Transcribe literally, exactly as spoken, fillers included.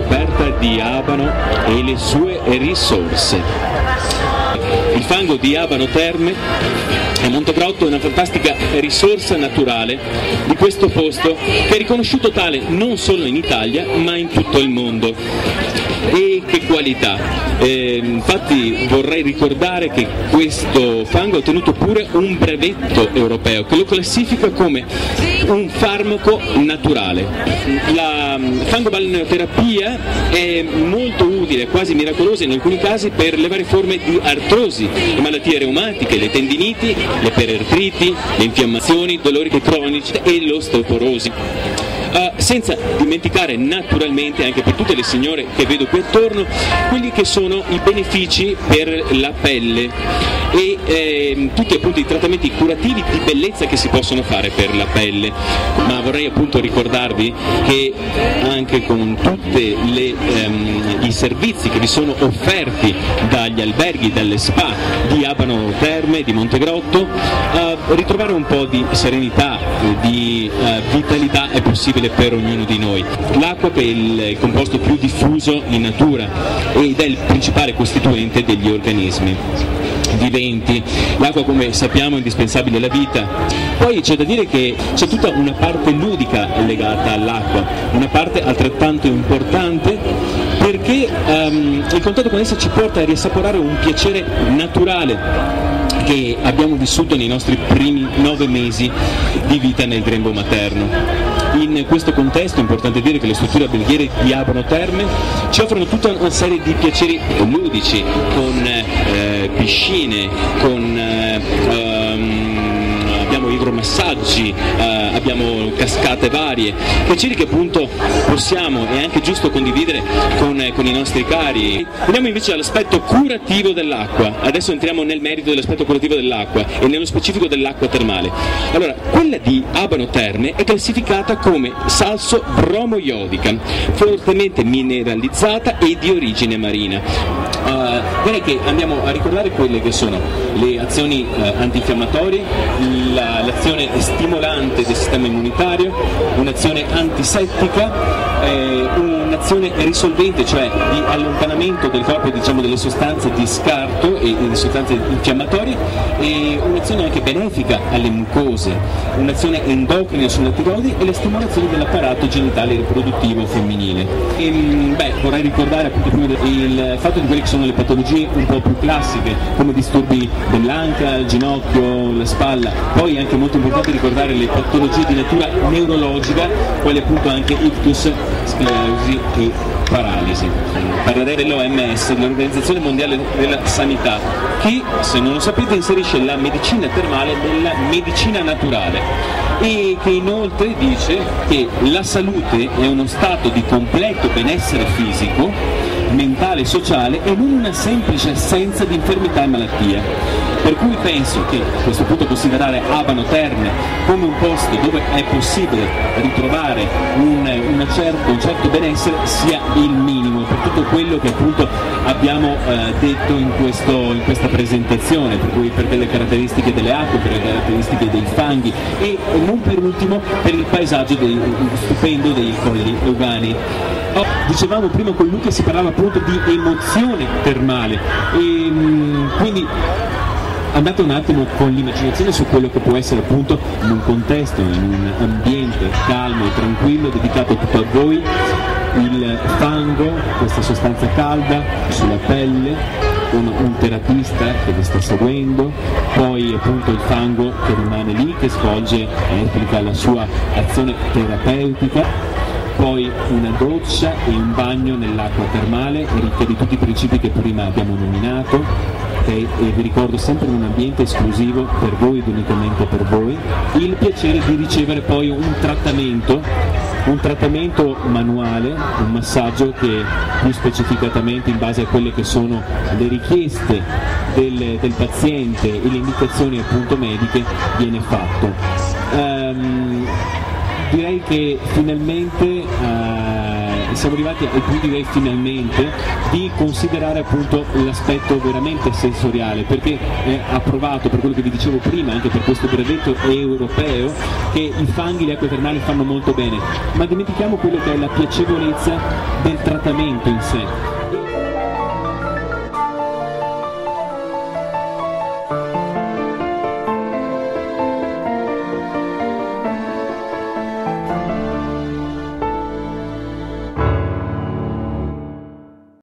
scoperta di Abano e le sue risorse. Il fango di Abano Terme a Montegrotto è una fantastica risorsa naturale di questo posto, che è riconosciuto tale non solo in Italia ma in tutto il mondo. E che qualità! Eh, infatti vorrei ricordare che questo fango ha ottenuto pure un brevetto europeo che lo classifica come un farmaco naturale. La fangobalneoterapia è molto utile, quasi miracolosa in alcuni casi, per le varie forme di artrosi, le malattie reumatiche, le tendiniti, le periartriti, le infiammazioni, i dolori cronici e l'osteoporosi. Uh, senza dimenticare naturalmente, anche per tutte le signore che vedo qui attorno, quelli che sono i benefici per la pelle e eh, tutti appunto i trattamenti curativi di bellezza che si possono fare per la pelle. Ma vorrei appunto ricordarvi che anche con tutti ehm, i servizi che vi sono offerti dagli alberghi, dalle spa di Abano Terme, di Montegrotto, eh, ritrovare un po' di serenità, di eh, vitalità è possibile per ognuno di noi. L'acqua, che è il composto più diffuso in natura ed è il principale costituente degli organismi viventi. L'acqua, come sappiamo, è indispensabile alla vita. Poi c'è da dire che c'è tutta una parte ludica legata all'acqua, una parte altrettanto importante, perché um, il contatto con essa ci porta a riassaporare un piacere naturale che abbiamo vissuto nei nostri primi nove mesi di vita nel grembo materno. In questo contesto è importante dire che le strutture alberghiere di Abano Terme ci offrono tutta una serie di piaceri ludici, con eh, piscine, con eh, um, abbiamo idromassaggi, eh, abbiamo cascate varie, piaceri che appunto possiamo e anche giusto condividere con, eh, con i nostri cari. Veniamo invece all'aspetto curativo dell'acqua. Adesso entriamo nel merito dell'aspetto curativo dell'acqua e nello specifico dell'acqua termale. Allora, quella di Abano Terme è classificata come salso bromo-iodica, fortemente mineralizzata e di origine marina. Uh, direi che andiamo a ricordare quelle che sono le azioni uh, antinfiammatorie, la, l'azione stimolante del sistema immunitario, un'azione antisettica, eh, un'azione risolvente, cioè di allontanamento del corpo, diciamo, delle sostanze di scarto e delle sostanze infiammatorie, e un'azione anche benefica alle mucose, un'azione endocrina sulla tiroide e la stimolazione dell'apparato genitale riproduttivo femminile. E, beh, vorrei ricordare appunto il fatto di quelle che sono le patologie un po' più classiche, come disturbi dell'anca, il ginocchio, la spalla. Poi è anche molto importante ricordare le patologie di natura neurologica, quali appunto anche ictus, sclerosi e paralisi. Parlerei dell'O M S, l'Organizzazione Mondiale della Sanità, che, se non lo sapete, inserisce la medicina termale nella medicina naturale, e che inoltre dice che la salute è uno stato di completo benessere fisico, mentale e sociale, e non una semplice assenza di infermità e malattia. Per cui penso che a questo punto considerare Abano Terme come un posto dove è possibile ritrovare un, una certo, un certo benessere sia il minimo per tutto quello che appunto abbiamo eh, detto in, questo, in questa presentazione, per cui per le caratteristiche delle acque, per le caratteristiche dei fanghi e non per ultimo per il paesaggio dei, stupendo dei colli Euganei. Oh, dicevamo prima con Luca, si parlava appunto di emozione termale e quindi andate un attimo con l'immaginazione su quello che può essere appunto in un contesto, in un ambiente calmo e tranquillo dedicato tutto a voi, il fango, questa sostanza calda sulla pelle, Un, un terapista che vi sta seguendo, poi appunto il fango che rimane lì, che svolge e replica la sua azione terapeutica, poi una doccia e un bagno nell'acqua termale ricca di tutti i principi che prima abbiamo nominato, e, e vi ricordo sempre in un ambiente esclusivo per voi ed unicamente per voi. Il piacere di ricevere poi un trattamento un trattamento manuale, un massaggio che più specificatamente in base a quelle che sono le richieste del, del paziente e le indicazioni appunto mediche viene fatto. Um, direi che finalmente uh, siamo arrivati e quindi direi finalmente di considerare appunto l'aspetto veramente sensoriale, perché è approvato, per quello che vi dicevo prima, anche per questo brevetto europeo, che i fanghi, le acque termali fanno molto bene, ma dimentichiamo quello che è la piacevolezza del trattamento in sé.